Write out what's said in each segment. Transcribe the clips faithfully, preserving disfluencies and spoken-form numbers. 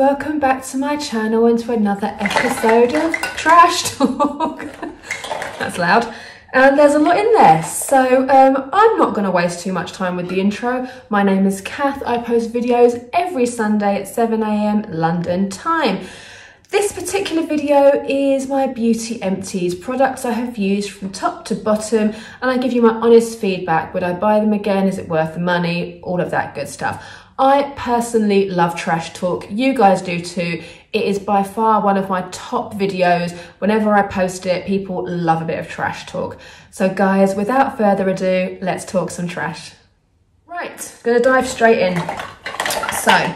welcome back to my channel and to another episode of Trash Talk. That's loud. And there's a lot in there, so um, I'm not going to waste too much time with the intro. My name is Kath. I post videos every Sunday at seven A M London time. This particular video is my Beauty Empties, products I have used from top to bottom, and I give you my honest feedback. Would I buy them again? Is it worth the money? All of that good stuff. I personally love trash talk. You guys do too. It is by far one of my top videos. Whenever I post it, people love a bit of trash talk. So guys, without further ado, let's talk some trash. Right, gonna dive straight in. So,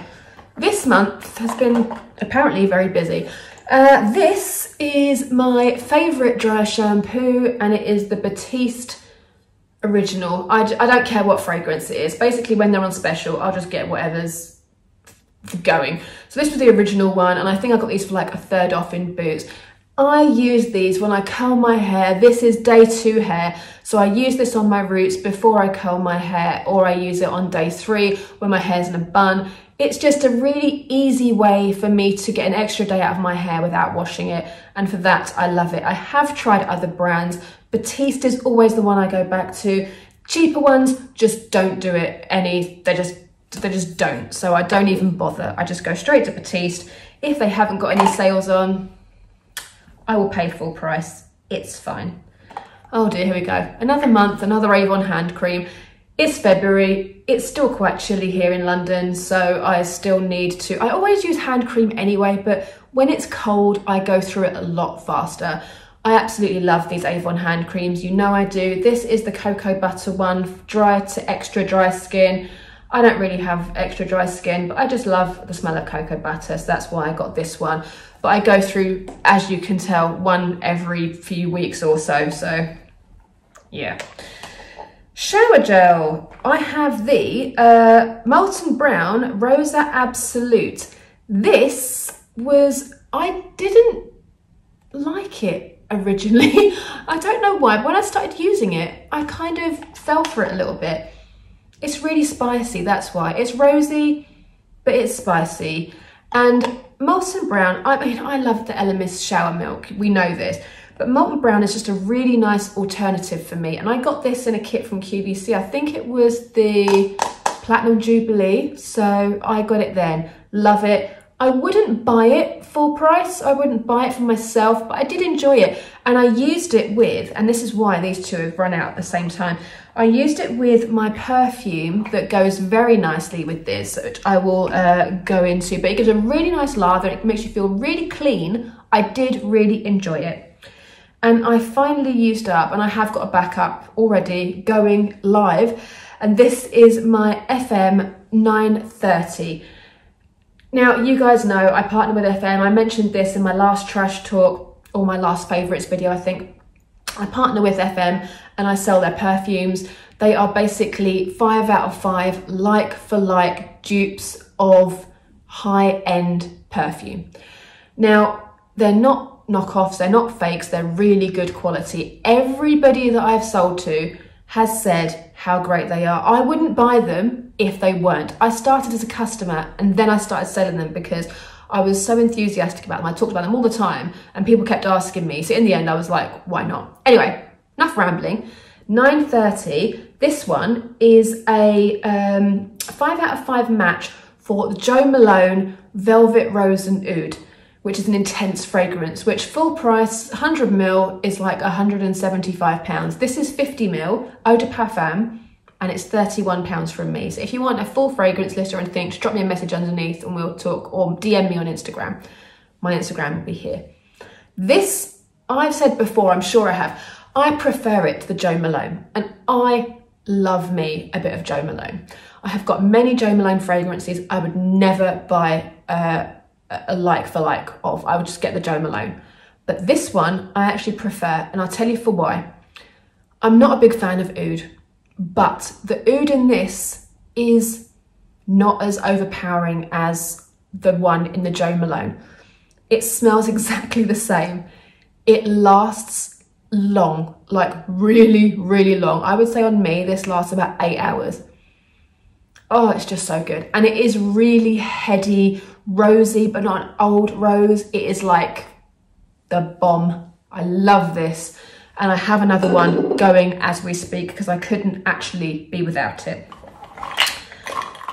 this month has been apparently very busy. Uh, this is my favorite dry shampoo, and it is the Batiste Original. I, I don't care what fragrance it is. Basically, when they're on special, I'll just get whatever's going. So this was the original one, and I think I got these for like a third off in Boots. I use these when I curl my hair. This is day two hair, so I use this on my roots before I curl my hair, or I use it on day three when my hair's in a bun. It's just a really easy way for me to get an extra day out of my hair without washing it, and for that I love it. I have tried other brands. Batiste is always the one I go back to. Cheaper ones just don't do it any, they just they just don't. So I don't even bother. I just go straight to Batiste. If they haven't got any sales on, I will pay full price. It's fine. Oh dear, here we go. Another month, another Avon hand cream. It's February, it's still quite chilly here in London, so I still need to, I always use hand cream anyway, but when it's cold, I go through it a lot faster. I absolutely love these Avon hand creams, you know I do. This is the cocoa butter one, dry to extra dry skin. I don't really have extra dry skin, but I just love the smell of cocoa butter, so that's why I got this one. But I go through, as you can tell, one every few weeks or so, so yeah. Shower gel. I have the uh, Molton Brown Rosa Absolute. This was, I didn't like it originally. I don't know why, but when I started using it, I kind of fell for it a little bit. It's really spicy, that's why. It's rosy, but it's spicy. And Molton Brown, I mean, I love the Elemis shower milk, we know this. But Molton Brown is just a really nice alternative for me. And I got this in a kit from Q V C. I think it was the Platinum Jubilee. So I got it then. Love it. I wouldn't buy it full price. I wouldn't buy it for myself. But I did enjoy it. And I used it with, and this is why these two have run out at the same time. I used it with my perfume that goes very nicely with this, which I will uh, go into. But it gives a really nice lather. It makes you feel really clean. I did really enjoy it. And I finally used up, and I have got a backup already going live, and this is my F M nine thirty. Now, you guys know I partner with F M. I mentioned this in my last trash talk, or my last favourites video, I think. I partner with F M, and I sell their perfumes. They are basically five out of five like for like dupes of high-end perfume. Now, they're not knockoffs, they're not fakes, they're really good quality. Everybody that I've sold to has said how great they are. I wouldn't buy them if they weren't. I started as a customer and then I started selling them because I was so enthusiastic about them. I talked about them all the time and people kept asking me. So in the end I was like, why not? Anyway, enough rambling. nine thirty, this one is a um, five out of five match for the Joe Malone Velvet Rose and Oud, which is an intense fragrance, which full price one hundred mil is like one hundred and seventy-five pounds. This is fifty mil, eau de parfum, and it's thirty-one pounds from me. So if you want a full fragrance list or anything, just drop me a message underneath and we'll talk, or D M me on Instagram. My Instagram will be here. This, I've said before, I'm sure I have, I prefer it to the Jo Malone, and I love me a bit of Jo Malone. I have got many Jo Malone fragrances I would never buy uh, a like for like of. I would just get the Jo Malone, but this one I actually prefer, and I'll tell you for why. I'm not a big fan of oud, but the oud in this is not as overpowering as the one in the Jo Malone. It smells exactly the same. It lasts long, like really, really long. I would say on me this lasts about eight hours. Oh, it's just so good, and it is really heady, rosy, but not an old rose. It is like the bomb. I love this. And I have another one going as we speak because I couldn't actually be without it.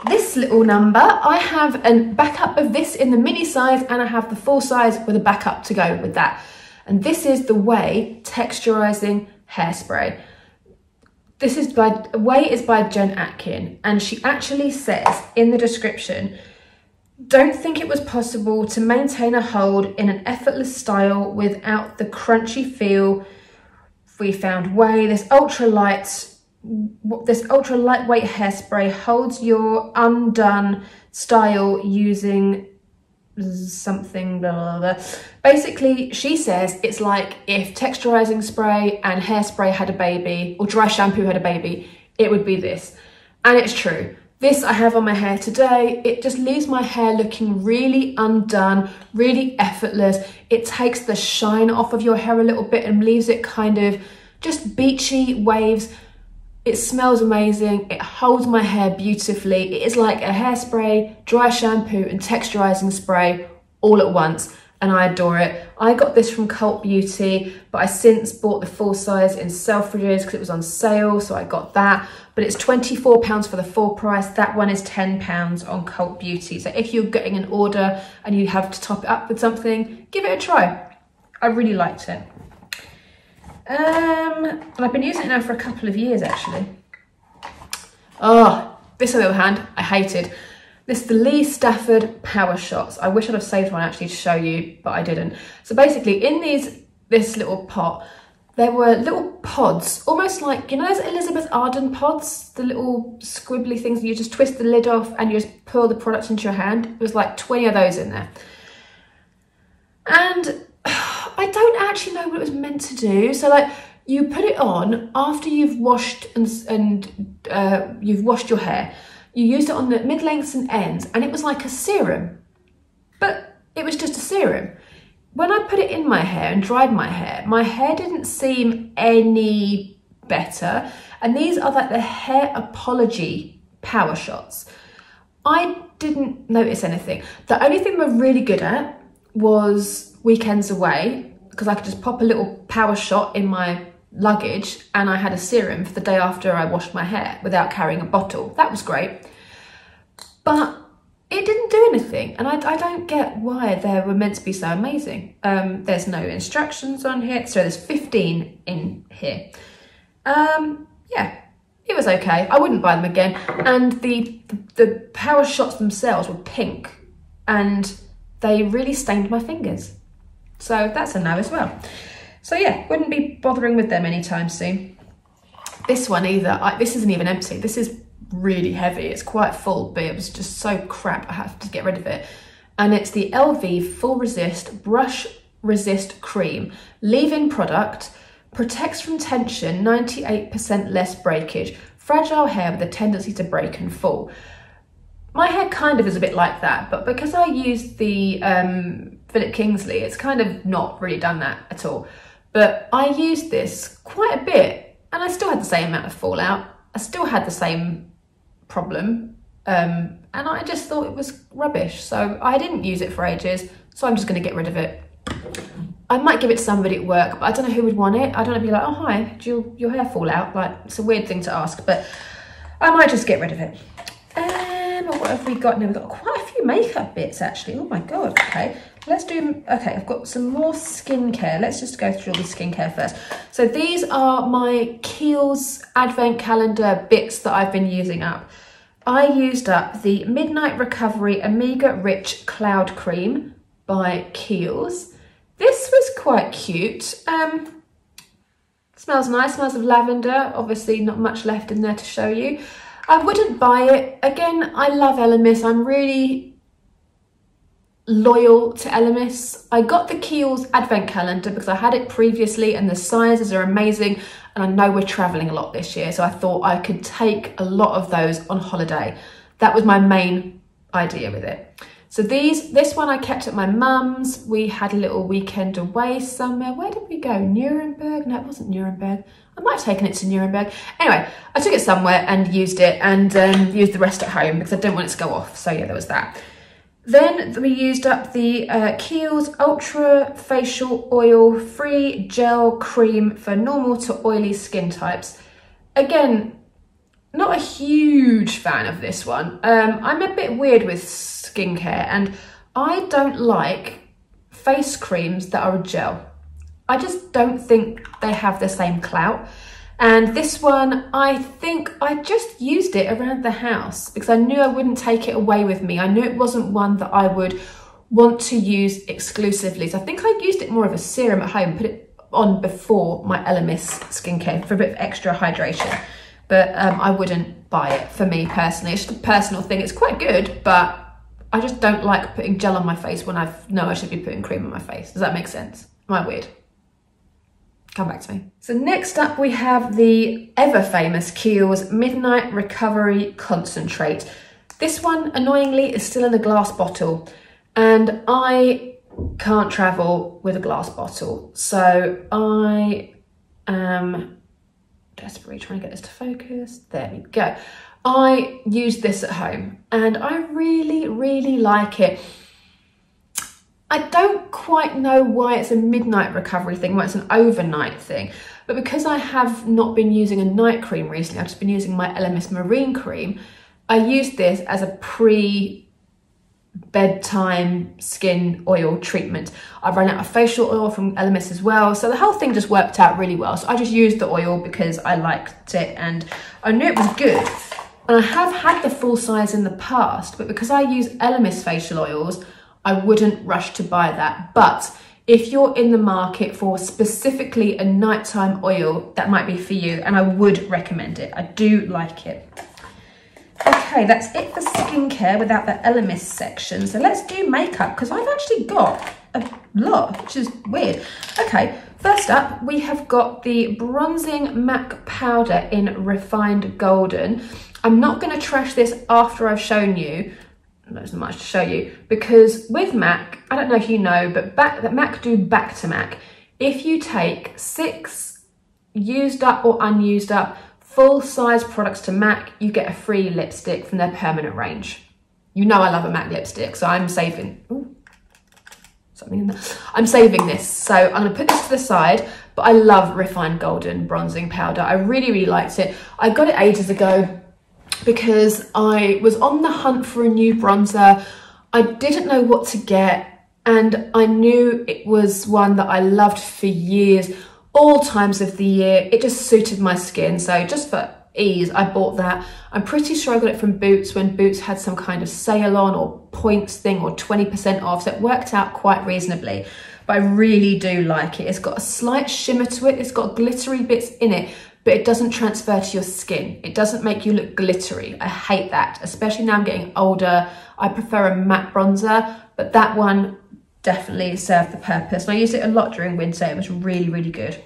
This little number, I have a backup of this in the mini size, and I have the full size with a backup to go with that. And this is the Ouai Texturizing Hairspray. This is by, Ouai is by Jen Atkin, and she actually says in the description, don't think it was possible to maintain a hold in an effortless style without the crunchy feel we found. Ouai, this ultra light, this ultra lightweight hairspray holds your undone style using something, blah, blah, blah. Basically, she says it's like if texturizing spray and hairspray had a baby, or dry shampoo had a baby, it would be this. And it's true. This I have on my hair today. It just leaves my hair looking really undone, really effortless. It takes the shine off of your hair a little bit and leaves it kind of just beachy waves. It smells amazing. It holds my hair beautifully. It is like a hairspray, dry shampoo and texturizing spray all at once. And I adore it. I got this from Cult Beauty, but I since bought the full size in Selfridges because it was on sale, so I got that. But it's twenty-four pounds for the full price. That one is ten pounds on Cult Beauty. So if you're getting an order and you have to top it up with something, give it a try. I really liked it. Um, and I've been using it now for a couple of years, actually. Oh, this on the other hand, I hated. This is the Lee Stafford Power Shots. I wish I'd have saved one actually to show you, but I didn't. So basically in these, this little pot, there were little pods, almost like, you know those Elizabeth Arden pods? The little squibbly things that you just twist the lid off and you just pour the product into your hand. It was like twenty of those in there. And I don't actually know what it was meant to do. So like, you put it on after you've washed and, and uh, you've washed your hair. You used it on the mid-lengths and ends, and it was like a serum, but it was just a serum. When I put it in my hair and dried my hair, my hair didn't seem any better. And these are like the Hair Apology Power Shots. I didn't notice anything. The only thing we're really good at was weekends away, because I could just pop a little power shot in my luggage and I had a serum for the day after I washed my hair without carrying a bottle. That was great, but it didn't do anything, and I, I don't get why they were meant to be so amazing. Um, there's no instructions on here, so there's fifteen in here. Um, yeah, it was okay. I wouldn't buy them again. And the the power shots themselves were pink, and they really stained my fingers, so that's a no as well. So yeah, wouldn't be bothering with them anytime soon. This one either, I, this isn't even empty. This is really heavy. It's quite full, but it was just so crap. I have to get rid of it. And it's the L V Full Resist Brush Resist Cream. Leave-in product, protects from tension, ninety-eight percent less breakage. Fragile hair with a tendency to break and fall. My hair kind of is a bit like that, but because I used the um, Philip Kingsley, it's kind of not really done that at all. But I used this quite a bit and I still had the same amount of fallout. I still had the same problem. Um, and I just thought it was rubbish. So I didn't use it for ages. So I'm just going to get rid of it. I might give it to somebody at work, but I don't know who would want it. I don't know if you're like, oh, hi, did you, your hair fall out? Like, it's a weird thing to ask, but I might just get rid of it. Um, what have we got now? We've got quite a few makeup bits, actually. Oh, my God. Okay. Let's do, okay, I've got some more skincare. Let's just go through all the skincare first. So these are my Kiehl's Advent Calendar bits that I've been using up. I used up the Midnight Recovery Omega Rich Cloud Cream by Kiehl's. This was quite cute. Um, smells nice, smells of lavender. Obviously not much left in there to show you. I wouldn't buy it. Again, I love Elemis. I'm really loyal to Elemis. I got the Kiehl's Advent Calendar because I had it previously and the sizes are amazing, and I know we're traveling a lot this year, so I thought I could take a lot of those on holiday. That was my main idea with it. So these, this one I kept at my mum's. We had a little weekend away somewhere. Where did we go? Nuremberg? No, it wasn't Nuremberg. I might have taken it to Nuremberg. Anyway, I took it somewhere and used it, and um, used the rest at home because I didn't want it to go off. So yeah, there was that. Then we used up the uh, Kiehl's Ultra Facial Oil Free Gel Cream for normal to oily skin types. Again, not a huge fan of this one. Um, I'm a bit weird with skincare and I don't like face creams that are a gel. I just don't think they have the same clout. And this one, I think I just used it around the house because I knew I wouldn't take it away with me. I knew it wasn't one that I would want to use exclusively. So I think I used it more of a serum at home, put it on before my Elemis skincare for a bit of extra hydration. But um, I wouldn't buy it for me personally. It's just a personal thing. It's quite good, but I just don't like putting gel on my face when I know I should be putting cream on my face. Does that make sense? Am I weird? Come back to me. So next up we have the ever famous Kiehl's Midnight Recovery Concentrate. This one, annoyingly, is still in a glass bottle and I can't travel with a glass bottle. So I am desperately trying to get this to focus. There we go. I use this at home and I really, really like it. I don't quite know why it's a midnight recovery thing, why it's an overnight thing, but because I have not been using a night cream recently, I've just been using my Elemis Marine Cream, I use this as a pre-bedtime skin oil treatment. I've run out of facial oil from Elemis as well, so the whole thing just worked out really well. So I just used the oil because I liked it and I knew it was good. And I have had the full size in the past, but because I use Elemis facial oils, I wouldn't rush to buy that. But if you're in the market for specifically a nighttime oil, that might be for you, and I would recommend it. I do like it. Okay, that's it for skincare without the Elemis section. So let's do makeup, because I've actually got a lot, which is weird. Okay, first up, we have got the Bronzing MAC Powder in Refined Golden. I'm not going to trash this after I've shown you. There's not much to show you, because with MAC, I don't know if you know, but back that MAC do back to MAC. If you take six used up or unused up full size products to MAC, you get a free lipstick from their permanent range. You know I love a MAC lipstick, so I'm saving ooh, something in there. I'm saving this, so I'm gonna put this to the side. But I love Refined Golden Bronzing Powder. I really, really liked it. I got it ages ago, because I was on the hunt for a new bronzer. I didn't know what to get, and I knew it was one that I loved for years, all times of the year. It just suited my skin, so just for ease, I bought that. I'm pretty sure I got it from Boots when Boots had some kind of sale on or points thing or twenty percent off, so it worked out quite reasonably. But I really do like it. It's got a slight shimmer to it. It's got glittery bits in it, but it doesn't transfer to your skin. It doesn't make you look glittery. I hate that, especially now I'm getting older. I prefer a matte bronzer, but that one definitely served the purpose. And I used it a lot during winter. It was really, really good.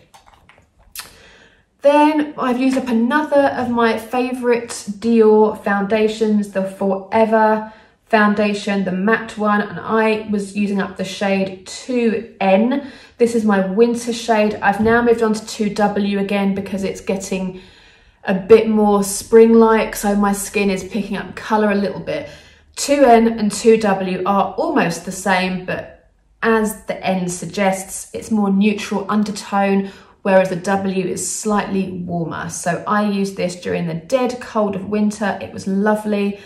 Then I've used up another of my favorite Dior foundations, the Forever foundation, the matte one, and I was using up the shade two N. This is my winter shade. I've now moved on to two W again because it's getting a bit more spring-like, so my skin is picking up color a little bit. two N and two W are almost the same, but as the N suggests, it's more neutral undertone, whereas the W is slightly warmer. So I used this during the dead cold of winter. It was lovely.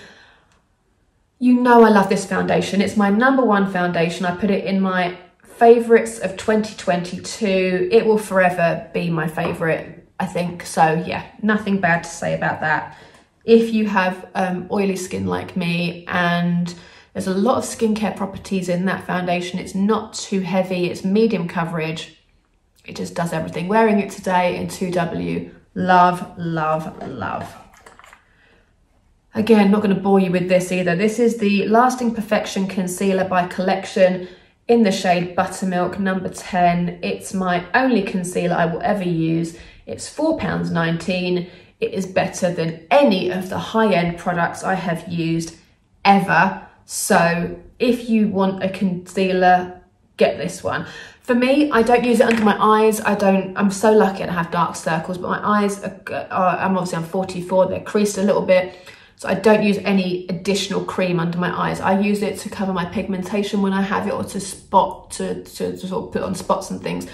You know I love this foundation. It's my number one foundation. I put it in my favorites of twenty twenty-two. It will forever be my favorite, I think. So yeah, nothing bad to say about that. If you have um, oily skin like me, and there's a lot of skincare properties in that foundation. It's not too heavy, it's medium coverage. It just does everything. Wearing it today in two W, love, love, love. Again, not going to bore you with this either. This is the Lasting Perfection Concealer by Collection in the shade Buttermilk number ten. It's my only concealer I will ever use. It's four pounds nineteen. It is better than any of the high-end products I have used ever. So if you want a concealer, get this one. For me, I don't use it under my eyes. I don't, I'm so lucky I don't have dark circles, but my eyes are, are I'm obviously, I'm forty-four, they're creased a little bit. So I don't use any additional cream under my eyes. I use it to cover my pigmentation when I have it, or to spot, to, to, to sort of put on spots and things.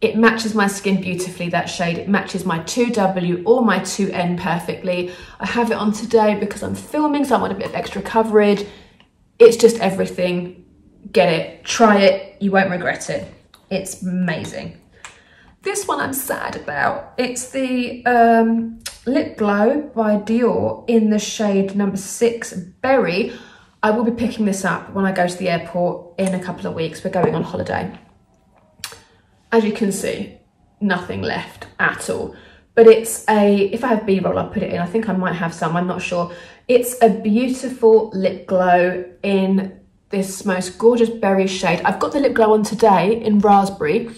It matches my skin beautifully, that shade. It matches my two W or my two N perfectly. I have it on today because I'm filming, so I want a bit of extra coverage. It's just everything. Get it, try it, you won't regret it. It's amazing. This one I'm sad about. It's the um, Lip Glow by Dior in the shade number six, Berry. I will be picking this up when I go to the airport in a couple of weeks. We're going on holiday. As you can see, nothing left at all. But it's a, if I have B-roll, I'll put it in. I think I might have some, I'm not sure. It's a beautiful lip glow in this most gorgeous berry shade. I've got the lip glow on today in raspberry.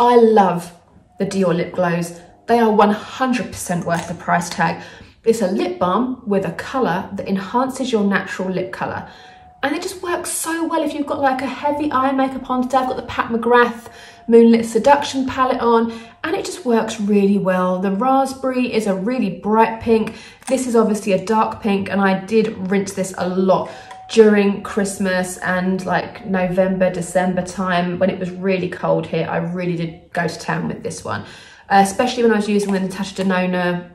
I love the Dior lip glows. They are one hundred percent worth the price tag. It's a lip balm with a colour that enhances your natural lip colour. And it just works so well if you've got like a heavy eye makeup on today. I've got the Pat McGrath Moonlit Seduction palette on, and it just works really well. The raspberry is a really bright pink. This is obviously a dark pink, and I did rinse this a lot during Christmas and like November, December time when it was really cold here. I really did go to town with this one, uh, especially when I was using the Natasha Denona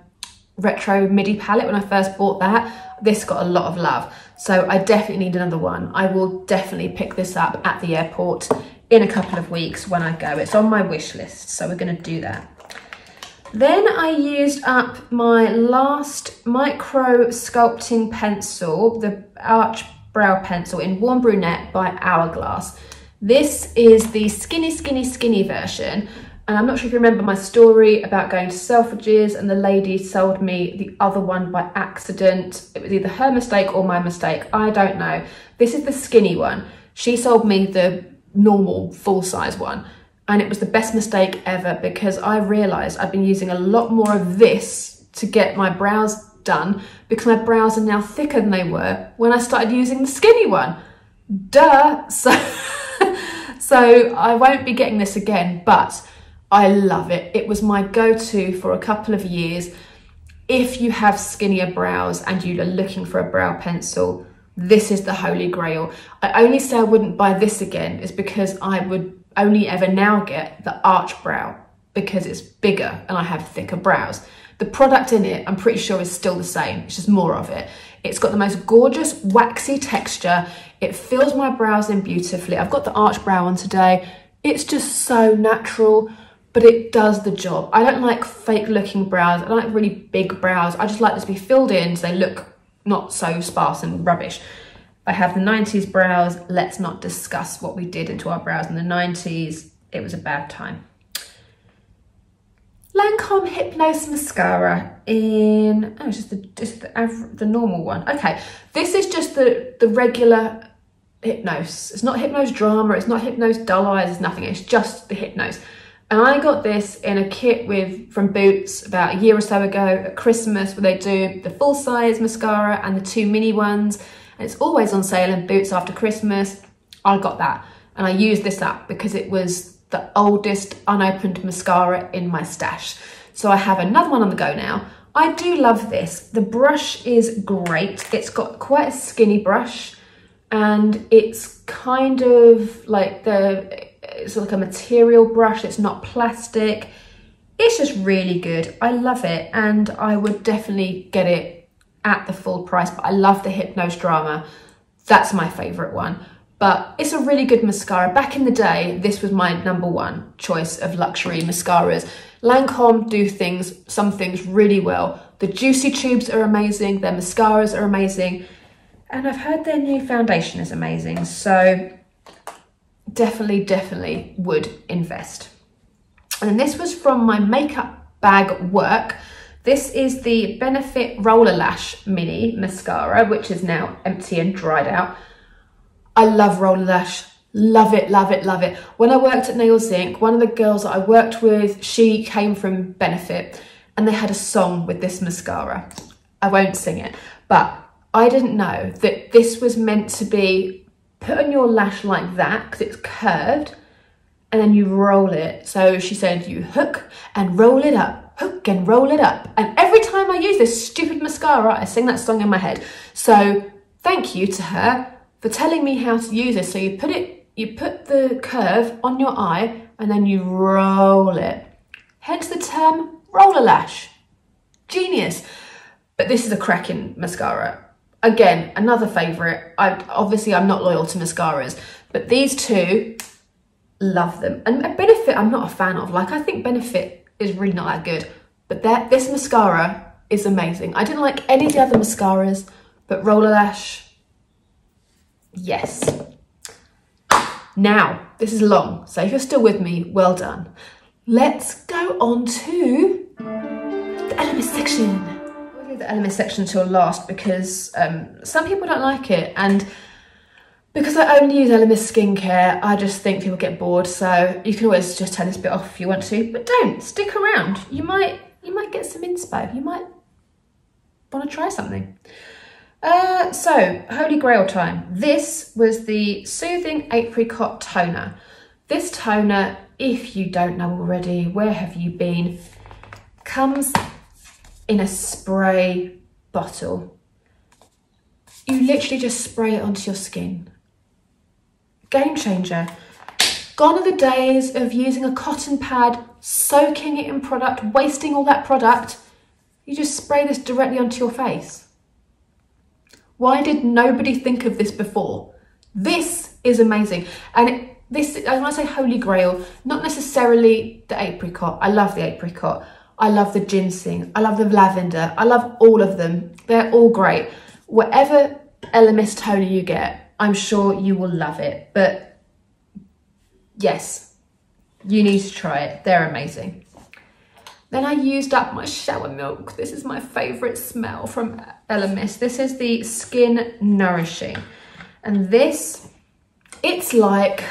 Retro MIDI palette when I first bought that. This got a lot of love, so I definitely need another one. I will definitely pick this up at the airport in a couple of weeks when I go. It's on my wish list, so we're going to do that. Then I used up my last micro sculpting pencil, the Arch Brow Pencil in Warm Brunette by Hourglass. This is the skinny, skinny, skinny version. And I'm not sure if you remember my story about going to Selfridges and the lady sold me the other one by accident. It was either her mistake or my mistake, I don't know. This is the skinny one. She sold me the normal full-size one, and it was the best mistake ever because I realized I've been using a lot more of this to get my brows done because my brows are now thicker than they were when I started using the skinny one. Duh! So, so I won't be getting this again, but I love it. It was my go-to for a couple of years. If you have skinnier brows and you are looking for a brow pencil, this is the holy grail. I only say I wouldn't buy this again is because I would only ever now get the Arch Brow because it's bigger and I have thicker brows. The product in it, I'm pretty sure, is still the same. It's just more of it. It's got the most gorgeous waxy texture. It fills my brows in beautifully. I've got the Arch Brow on today. It's just so natural, but it does the job. I don't like fake looking brows. I don't like really big brows. I just like them to be filled in so they look not so sparse and rubbish. I have the nineties brows. Let's not discuss what we did into our brows in the nineties. It was a bad time. Lancome Hypnose Mascara in, oh, it's just the, just the, the normal one. Okay, this is just the, the regular Hypnose. It's not Hypnose Drama. It's not Hypnose Dull Eyes. It's nothing. It's just the Hypnose. And I got this in a kit with from Boots about a year or so ago at Christmas, where they do the full-size mascara and the two mini ones. And it's always on sale in Boots after Christmas. I got that, and I used this up because it was the oldest unopened mascara in my stash. So I have another one on the go now. I do love this. The brush is great. It's got quite a skinny brush, and it's kind of like the... it's like a material brush. It's not plastic. It's just really good. I love it, and I would definitely get it at the full price, but I love the Hypnose Drama. That's my favorite one, but it's a really good mascara. Back in the day, this was my number one choice of luxury mascaras. Lancome do things, some things really well. The Juicy Tubes are amazing. Their mascaras are amazing. And I've heard their new foundation is amazing. So definitely, definitely would invest. And this was from my makeup bag work. This is the Benefit Roller Lash Mini Mascara, which is now empty and dried out. I love Roller Lash. Love it, love it, love it. When I worked at Nails Incorporated, one of the girls that I worked with, she came from Benefit, and they had a song with this mascara. I won't sing it, but I didn't know that this was meant to be put on your lash like that because it's curved, and then you roll it. So she said you hook and roll it up, hook and roll it up. And every time I use this stupid mascara, I sing that song in my head. So thank you to her for telling me how to use this. So you put it, you put the curve on your eye and then you roll it. Hence the term roller lash. Genius. But this is a cracking mascara. Again, another favourite. I obviously I'm not loyal to mascaras, but these two, love them. And Benefit I'm not a fan of. Like, I think Benefit is really not that good, but that this mascara is amazing. I didn't like any of the other mascaras, but roller lash, yes. Now, this is long, so if you're still with me, well done. Let's go on to the Elemis section. We'll leave the Elemis section till last because um, some people don't like it, and because I only use Elemis skincare, I just think people get bored. So you can always just turn this bit off if you want to, but don't, stick around. You might, you might get some inspo. You might want to try something. Uh, so Holy Grail time. This was the Soothing Apricot Toner. This toner, if you don't know already, where have you been? Comes in a spray bottle. You literally just spray it onto your skin. Game changer. Gone are the days of using a cotton pad, soaking it in product, wasting all that product. You just spray this directly onto your face. Why did nobody think of this before? This is amazing. And it, this, I want to say Holy Grail, not necessarily the apricot. I love the apricot. I love the ginseng. I love the lavender. I love all of them. They're all great. Whatever Elemis toner you get, I'm sure you will love it. But yes, you need to try it. They're amazing. Then I used up my shower milk. This is my favourite smell from Elemis. This is the Skin Nourishing. And this, it's like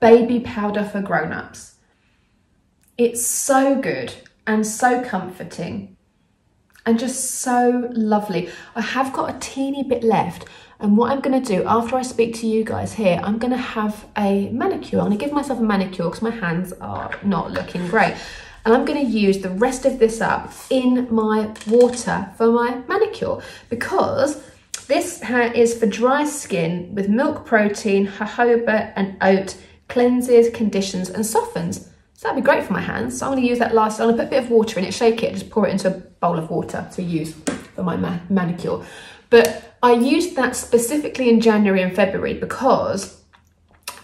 baby powder for grown-ups. It's so good and so comforting. And just so lovely. I have got a teeny bit left. And what I'm gonna do after I speak to you guys here, I'm gonna have a manicure. I'm gonna give myself a manicure because my hands are not looking great. And I'm gonna use the rest of this up in my water for my manicure, because this is for dry skin with milk protein, jojoba and oat, cleanses, conditions and softens. So that'd be great for my hands. So I'm gonna use that last, I'm gonna put a bit of water in it, shake it, just pour it into a bowl of water to use for my ma manicure. But I used that specifically in January and February because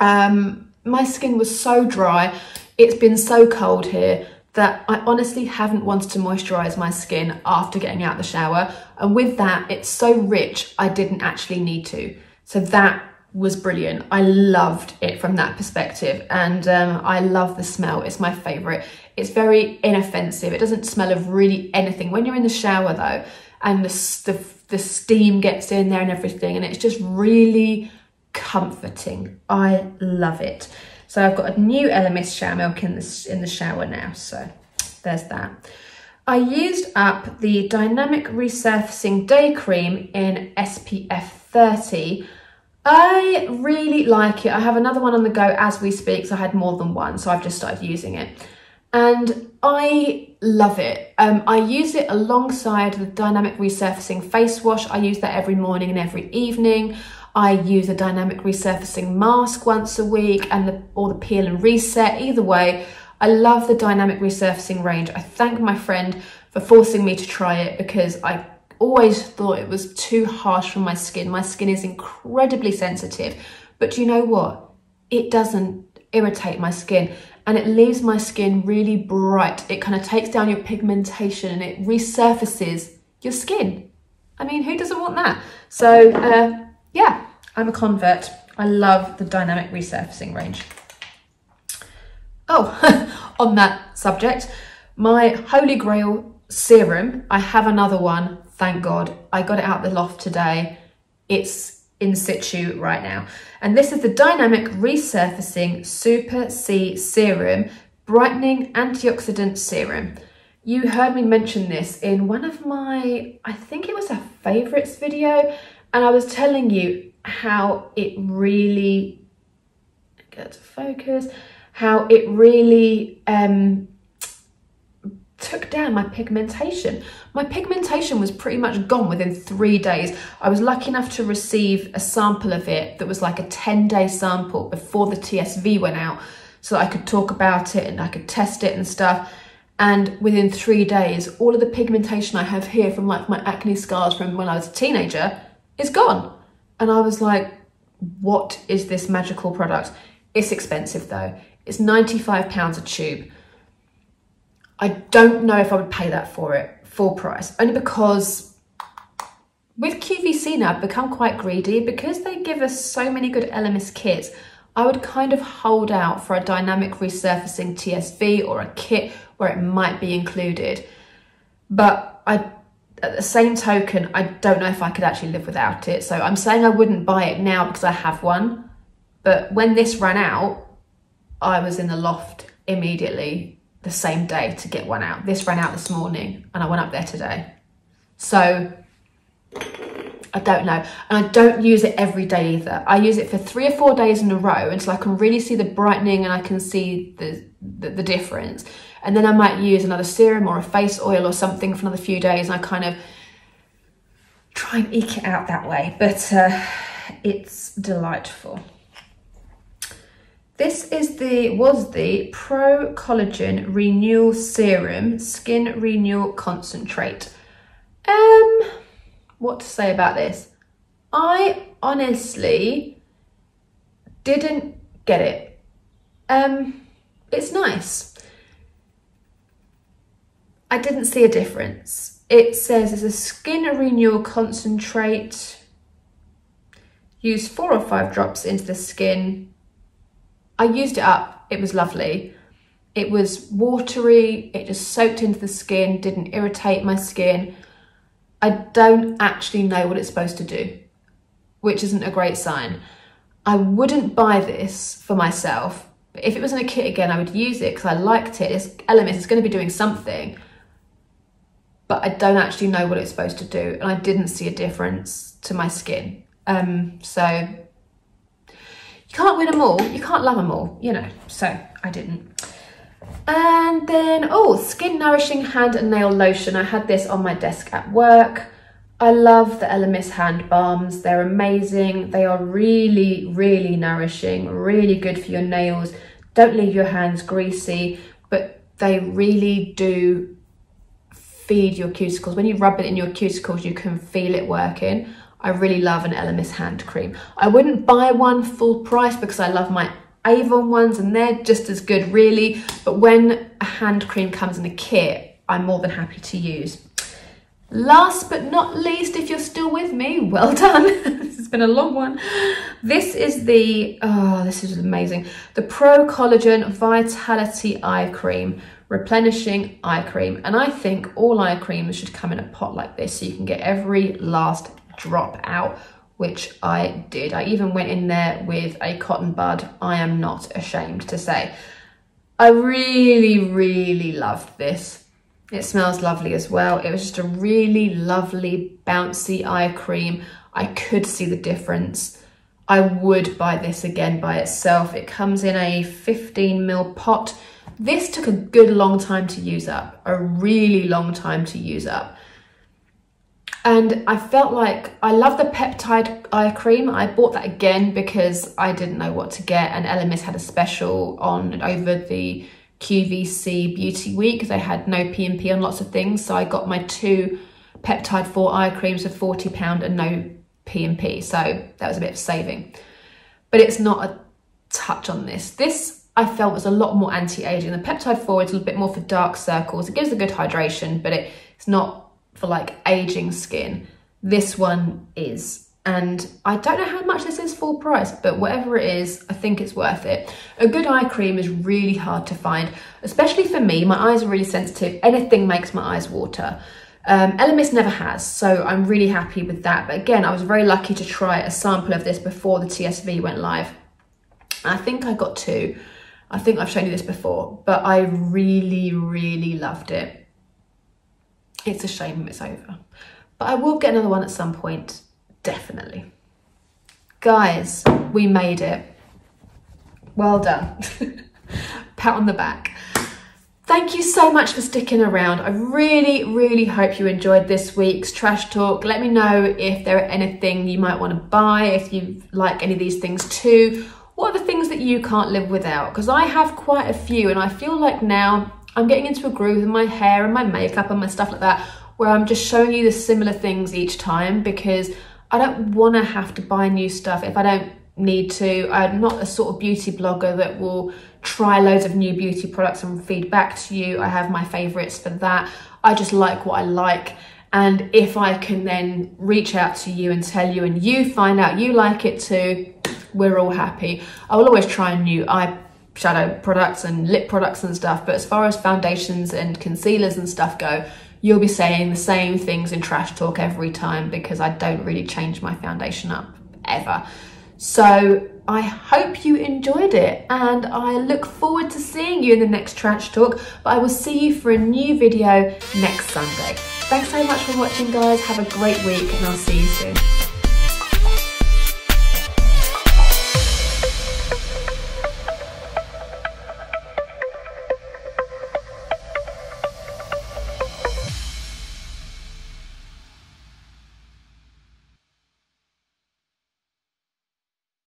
um, my skin was so dry. It's been so cold here that I honestly haven't wanted to moisturize my skin after getting out the shower. And with that, it's so rich, I didn't actually need to. So that was brilliant. I loved it from that perspective, and um, I love the smell. It's my favorite. It's very inoffensive. It doesn't smell of really anything. When you're in the shower though, and the, the, the steam gets in there and everything, and it's just really comforting. I love it. So I've got a new Elemis shower milk in the, in the shower now. So there's that. I used up the Dynamic Resurfacing Day Cream in S P F thirty. I really like it. I have another one on the go as we speak, so I had more than one, so I've just started using it. And I love it. Um, I use it alongside the Dynamic Resurfacing Face Wash. I use that every morning and every evening. I use a Dynamic Resurfacing Mask once a week, and the, or the Peel and Reset, either way. I love the Dynamic Resurfacing range. I thank my friend for forcing me to try it because I always thought it was too harsh for my skin. My skin is incredibly sensitive, but you know what? It doesn't irritate my skin, and it leaves my skin really bright. It kind of takes down your pigmentation and it resurfaces your skin. I mean, who doesn't want that? So uh, yeah, I'm a convert. I love the Dynamic Resurfacing range. Oh, on that subject, my Holy Grail serum, I have another one. Thank God. I got it out the loft today. It's in situ right now. And this is the Dynamic Resurfacing Super C Serum, Brightening Antioxidant Serum. You heard me mention this in one of my, I think it was a favourites video, and I was telling you how it really, get to focus, how it really um, took down my pigmentation. My pigmentation was pretty much gone within three days. I was lucky enough to receive a sample of it that was like a ten day sample before the T S V went out, so that I could talk about it and I could test it and stuff. And within three days, all of the pigmentation I have here from like my acne scars from when I was a teenager is gone. And I was like, what is this magical product? It's expensive though. It's ninety-five pounds a tube. I don't know if I would pay that for it full price, only because with Q V C now I've become quite greedy because they give us so many good Elemis kits. I would kind of hold out for a dynamic resurfacing T S V or a kit where it might be included. But I, at the same token, I don't know if I could actually live without it. So I'm saying I wouldn't buy it now because I have one. But when this ran out, I was in the loft immediately the same day to get one out. This ran out this morning and I went up there today. So I don't know. And I don't use it every day either. I use it for three or four days in a row until I can really see the brightening and I can see the, the, the difference. And then I might use another serum or a face oil or something for another few days. And I kind of try and eke it out that way. But uh, it's delightful. This is the, was the Pro Collagen Renewal Serum Skin Renewal Concentrate. Um, what to say about this? I honestly didn't get it. Um, it's nice. I didn't see a difference. It says it's a skin renewal concentrate. Use four or five drops into the skin. I used it up, it was lovely. It was watery, it just soaked into the skin, didn't irritate my skin. I don't actually know what it's supposed to do, which isn't a great sign. I wouldn't buy this for myself. But if it was in a kit again, I would use it because I liked it. It's Elemis, it's going to be doing something. But I don't actually know what it's supposed to do. And I didn't see a difference to my skin. Um, so... You can't win them all, you can't love them all, you know, so I didn't. And then, oh, Skin Nourishing Hand and Nail Lotion. I had this on my desk at work. I love the Elemis hand balms. They're amazing. They are really, really nourishing, really good for your nails. Don't leave your hands greasy, but they really do feed your cuticles. When you rub it in your cuticles, you can feel it working. I really love an Elemis hand cream. I wouldn't buy one full price because I love my Avon ones and they're just as good really, but when a hand cream comes in a kit, I'm more than happy to use. Last but not least, if you're still with me, well done. This has been a long one. This is the, oh, this is amazing. The Pro Collagen Vitality Eye Cream, Replenishing Eye Cream. And I think all eye creams should come in a pot like this so you can get every last drop out, which I did. I even went in there with a cotton bud. I am not ashamed to say. I really, really loved this. It smells lovely as well. It was just a really lovely, bouncy eye cream. I could see the difference. I would buy this again by itself. It comes in a fifteen mil pot. This took a good long time to use up, a really long time to use up. And I felt like, I love the peptide eye cream. I bought that again because I didn't know what to get and Elemis had a special on over the Q V C Beauty Week. They had no P and P on lots of things. So I got my two peptide four eye creams for forty pounds and no P and P. So that was a bit of saving, but it's not a touch on this. This I felt was a lot more anti-aging. The peptide four is a little bit more for dark circles. It gives a good hydration, but it, it's not for like aging skin. This one is, and I don't know how much this is full price, but whatever it is, I think it's worth it. A good eye cream is really hard to find, especially for me. My eyes are really sensitive. Anything makes my eyes water. Um, Elemis never has, so I'm really happy with that. But again, I was very lucky to try a sample of this before the T S V went live. I think I got two. I think I've shown you this before, but I really, really loved it. It's a shame it's over, but I will get another one at some point, definitely. Guys, we made it. Well done. Pat on the back. Thank you so much for sticking around. I really, really hope you enjoyed this week's trash talk. Let me know if there are anything you might want to buy, if you like any of these things too. What are the things that you can't live without? Because I have quite a few, and I feel like now I'm getting into a groove with my hair and my makeup and my stuff like that, where I'm just showing you the similar things each time because I don't want to have to buy new stuff if I don't need to. I'm not a sort of beauty blogger that will try loads of new beauty products and feed back to you. I have my favorites for that. I just like what I like, and if I can then reach out to you and tell you and you find out you like it too, we're all happy. I will always try new eyeshadow products and lip products and stuff, but as far as foundations and concealers and stuff go, you'll be saying the same things in Trash Talk every time because I don't really change my foundation up ever. So I hope you enjoyed it, and I look forward to seeing you in the next Trash Talk, but I will see you for a new video next Sunday. Thanks so much for watching, guys. Have a great week, and I'll see you soon.